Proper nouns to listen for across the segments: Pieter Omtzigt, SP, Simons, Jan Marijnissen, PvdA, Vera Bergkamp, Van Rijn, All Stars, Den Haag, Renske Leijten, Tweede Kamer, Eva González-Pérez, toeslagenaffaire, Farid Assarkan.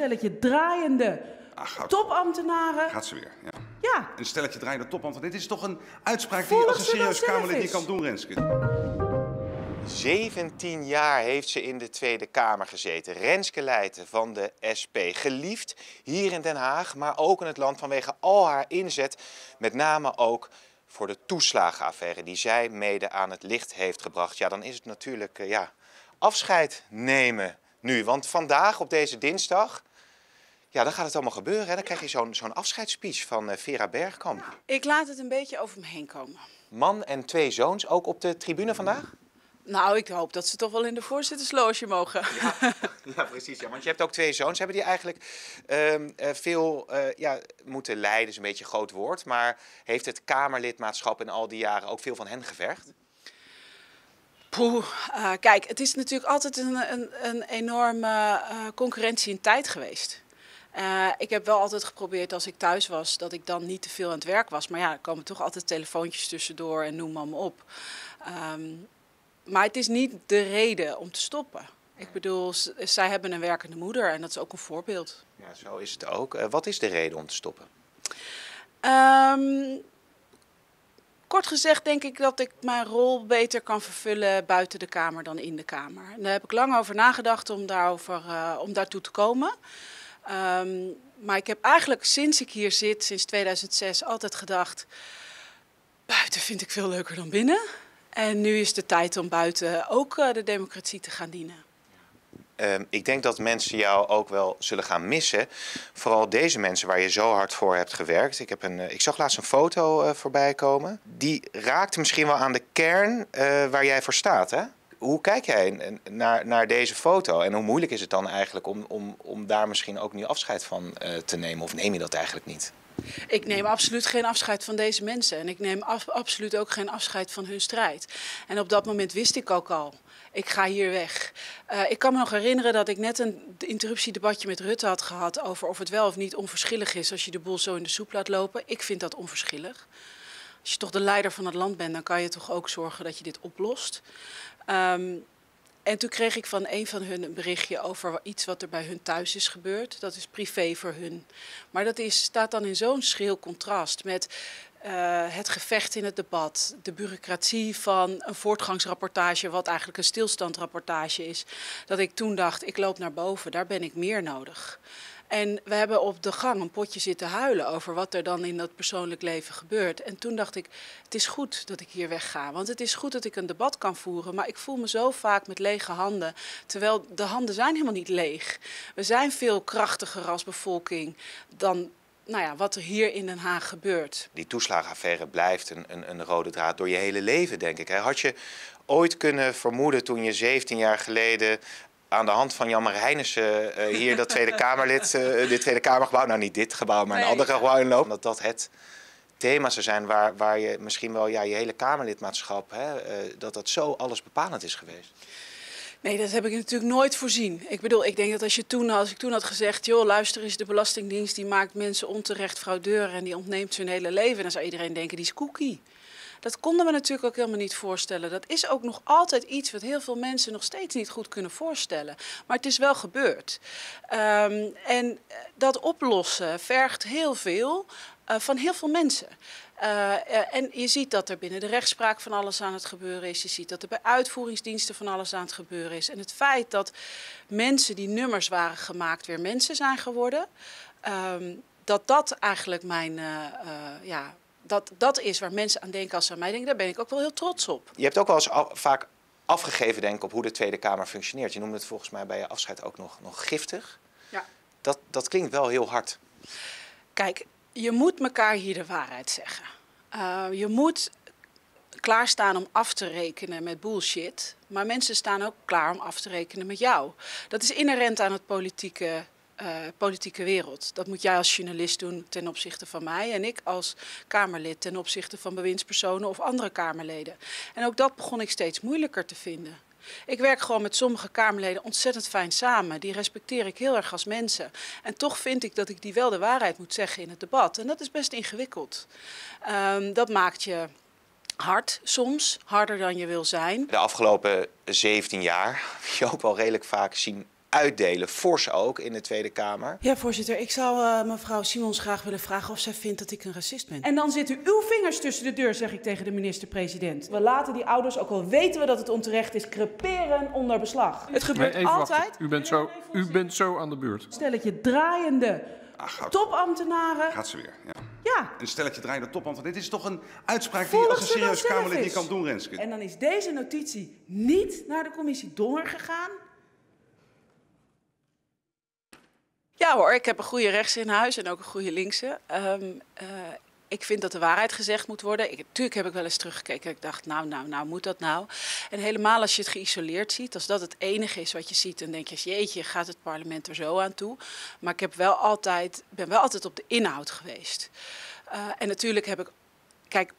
stelletje draaiende topambtenaren. Gaat ze weer, ja. Ja. Een stelletje draaiende topambtenaren. Dit is toch een uitspraak die je als een serieus Kamerlid niet kan doen, Renske. 17 jaar heeft ze in de Tweede Kamer gezeten. Renske Leijten van de SP. Geliefd hier in Den Haag, maar ook in het land vanwege al haar inzet. Met name ook voor de toeslagenaffaire die zij mede aan het licht heeft gebracht. Ja, dan is het natuurlijk afscheid nemen nu. Want vandaag, op deze dinsdag, ja, dan gaat het allemaal gebeuren. Hè? Dan krijg je zo'n afscheidsspeech van Vera Bergkamp. Ja, ik laat het een beetje over me heen komen. Man en twee zoons, ook op de tribune vandaag? Nou, ik hoop dat ze toch wel in de voorzittersloge mogen. Ja, ja precies. Ja. Want je hebt ook twee zoons. Hebben die eigenlijk veel moeten lijden? Is een beetje een groot woord. Maar heeft het Kamerlidmaatschap in al die jaren ook veel van hen gevergd? Poeh. Kijk, het is natuurlijk altijd een enorme concurrentie in tijd geweest. Ik heb wel altijd geprobeerd als ik thuis was dat ik dan niet te veel aan het werk was. Maar ja, er komen toch altijd telefoontjes tussendoor en noem maar op. Maar het is niet de reden om te stoppen. Ik bedoel, zij hebben een werkende moeder en dat is ook een voorbeeld. Ja, zo is het ook. Wat is de reden om te stoppen? Kort gezegd denk ik dat ik mijn rol beter kan vervullen buiten de Kamer dan in de Kamer. En daar heb ik lang over nagedacht om daartoe te komen. Maar ik heb eigenlijk sinds ik hier zit, sinds 2006, altijd gedacht... buiten vind ik veel leuker dan binnen... En nu is de tijd om buiten ook de democratie te gaan dienen. Ik denk dat mensen jou ook wel zullen gaan missen. Vooral deze mensen waar je zo hard voor hebt gewerkt. Ik zag laatst een foto voorbij komen. Die raakt misschien wel aan de kern waar jij voor staat, hè? Hoe kijk jij naar deze foto? En hoe moeilijk is het dan eigenlijk om daar misschien ook nu afscheid van te nemen? Of neem je dat eigenlijk niet? Ik neem absoluut geen afscheid van deze mensen. En ik neem absoluut ook geen afscheid van hun strijd. En op dat moment wist ik ook al, ik ga hier weg. Ik kan me nog herinneren dat ik net een interruptiedebatje met Rutte had gehad... over of het wel of niet onverschillig is als je de boel zo in de soep laat lopen. Ik vind dat onverschillig. Als je toch de leider van het land bent, dan kan je toch ook zorgen dat je dit oplost. En toen kreeg ik van een van hun een berichtje over iets wat er bij hun thuis is gebeurd. Dat is privé voor hun. Maar dat staat dan in zo'n schril contrast met het gevecht in het debat. De bureaucratie van een voortgangsrapportage, wat eigenlijk een stilstandrapportage is. Dat ik toen dacht, ik loop naar boven, daar ben ik meer nodig. En we hebben op de gang een potje zitten huilen over wat er dan in dat persoonlijk leven gebeurt. En toen dacht ik, het is goed dat ik hier wegga. Want het is goed dat ik een debat kan voeren. Maar ik voel me zo vaak met lege handen. Terwijl de handen zijn helemaal niet leeg. We zijn veel krachtiger als bevolking dan wat er hier in Den Haag gebeurt. Die toeslagenaffaire blijft een rode draad door je hele leven, denk ik. Had je ooit kunnen vermoeden toen je 17 jaar geleden... aan de hand van Jan Marijnissen hier dat Tweede Kamerlid, dit Tweede Kamergebouw... nou, niet dit gebouw, maar een ander gebouw inloopt. Omdat dat het thema zou zijn waar je misschien wel je hele Kamerlidmaatschap... dat zo alles bepalend is geweest. Nee, dat heb ik natuurlijk nooit voorzien. Ik bedoel, ik denk dat als ik toen had gezegd... joh, luister eens, de Belastingdienst die maakt mensen onterecht fraudeur... en die ontneemt hun hele leven, dan zou iedereen denken, die is koekie. Dat konden we natuurlijk ook helemaal niet voorstellen. Dat is ook nog altijd iets wat heel veel mensen nog steeds niet goed kunnen voorstellen. Maar het is wel gebeurd. En dat oplossen vergt heel veel van heel veel mensen. En je ziet dat er binnen de rechtspraak van alles aan het gebeuren is. Je ziet dat er bij uitvoeringsdiensten van alles aan het gebeuren is. En het feit dat mensen die nummers waren gemaakt weer mensen zijn geworden... dat eigenlijk mijn... Dat is waar mensen aan denken als ze aan mij denken. Daar ben ik ook wel heel trots op. Je hebt ook wel eens vaak afgegeven denken op hoe de Tweede Kamer functioneert. Je noemde het volgens mij bij je afscheid ook nog giftig. Ja. Dat klinkt wel heel hard. Kijk, je moet elkaar hier de waarheid zeggen. Je moet klaarstaan om af te rekenen met bullshit. Maar mensen staan ook klaar om af te rekenen met jou. Dat is inherent aan het politieke wereld. Dat moet jij als journalist doen ten opzichte van mij en ik als Kamerlid ten opzichte van bewindspersonen of andere Kamerleden. En ook dat begon ik steeds moeilijker te vinden. Ik werk gewoon met sommige Kamerleden ontzettend fijn samen. Die respecteer ik heel erg als mensen. En toch vind ik dat ik die wel de waarheid moet zeggen in het debat. En dat is best ingewikkeld. Dat maakt je... hard soms, harder dan je wil zijn. De afgelopen 17 jaar heb je ook wel redelijk vaak zien uitdelen, fors ook, in de Tweede Kamer. Ja, voorzitter, ik zou mevrouw Simons graag willen vragen of zij vindt dat ik een racist ben. En dan zitten uw vingers tussen de deur, zeg ik tegen de minister-president. We laten die ouders, ook al weten we dat het onterecht is, creperen onder beslag. Het gebeurt altijd. U bent zo aan de beurt. Stelletje draaiende topambtenaren. Gaat ze weer, ja. Ja. Een stelletje draaiende topambtenaren. Dit is toch een uitspraak die je als een serieus Kamerlid niet kan doen, Renske. En dan is deze notitie niet naar de commissie Donner gegaan. Ja hoor, ik heb een goede rechtse in huis en ook een goede linkse. Ik vind dat de waarheid gezegd moet worden. Natuurlijk heb ik wel eens teruggekeken. Ik dacht, nou, moet dat nou? En helemaal als je het geïsoleerd ziet, als dat het enige is wat je ziet, dan denk je, jeetje, gaat het parlement er zo aan toe? Maar ik heb wel altijd, ben wel altijd op de inhoud geweest. En natuurlijk heb ik, kijk,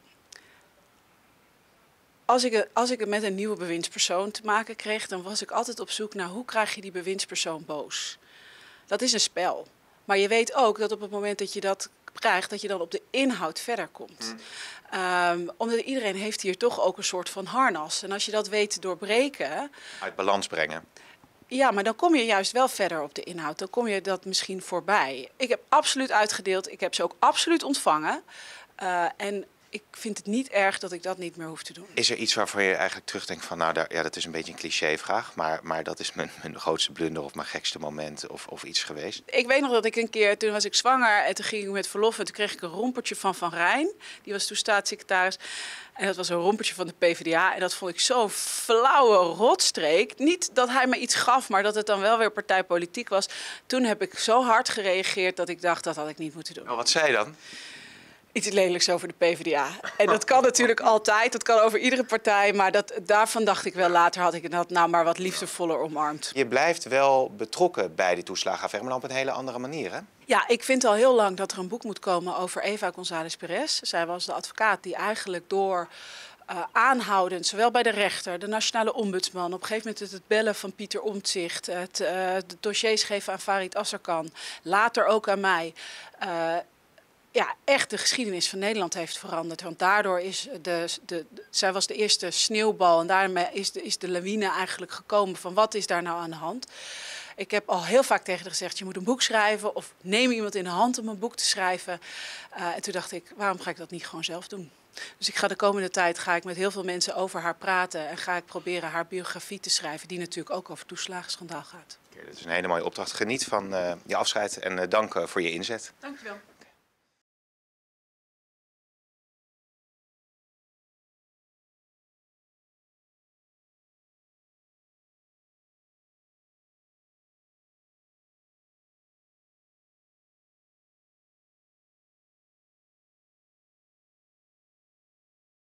als ik het met een nieuwe bewindspersoon te maken kreeg, dan was ik altijd op zoek naar hoe krijg je die bewindspersoon boos? Dat is een spel. Maar je weet ook dat op het moment dat je dat krijgt, dat je dan op de inhoud verder komt. Omdat iedereen heeft hier toch ook een soort van harnas. En als je dat weet te doorbreken... Uit balans brengen. Ja, maar dan kom je juist wel verder op de inhoud. Dan kom je dat misschien voorbij. Ik heb absoluut uitgedeeld. Ik heb ze ook absoluut ontvangen. En ik vind het niet erg dat ik dat niet meer hoef te doen. Is er iets waarvan je eigenlijk terugdenkt van, nou daar, ja, dat is een beetje een clichévraag, maar dat is mijn grootste blunder of mijn gekste moment of iets geweest? Ik weet nog dat ik een keer, toen was ik zwanger en toen ging ik met verlof en toen kreeg ik een rompertje van Van Rijn. Die was toen staatssecretaris en dat was een rompertje van de PvdA en dat vond ik zo'n flauwe rotstreek. Niet dat hij me iets gaf, maar dat het dan wel weer partijpolitiek was. Toen heb ik zo hard gereageerd dat ik dacht, dat had ik niet moeten doen. Nou, wat zei je dan? Iets lelijks over de PvdA. En dat kan natuurlijk altijd, dat kan over iedere partij. Maar daarvan dacht ik wel later, had ik dat nou maar wat liefdevoller omarmd. Je blijft wel betrokken bij die toeslagenaffaire, maar dan op een hele andere manier, hè? Ja, ik vind al heel lang dat er een boek moet komen over Eva González-Pérez. Zij was de advocaat die eigenlijk door... aanhoudend, zowel bij de rechter, de nationale ombudsman, op een gegeven moment het bellen van Pieter Omtzigt, de dossiers geven aan Farid Assarkan, later ook aan mij... ja, echt de geschiedenis van Nederland heeft veranderd. Want daardoor is zij was de eerste sneeuwbal en daarmee is de lawine eigenlijk gekomen van wat is daar nou aan de hand. Ik heb al heel vaak tegen haar gezegd, je moet een boek schrijven of neem iemand in de hand om een boek te schrijven. En toen dacht ik, waarom ga ik dat niet gewoon zelf doen? Dus ik ga de komende tijd met heel veel mensen over haar praten en ga ik proberen haar biografie te schrijven die natuurlijk ook over toeslagenschandaal gaat. Okay, dat is een hele mooie opdracht. Geniet van je afscheid en dank voor je inzet. Dank je wel.